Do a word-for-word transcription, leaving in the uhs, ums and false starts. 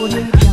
voor je.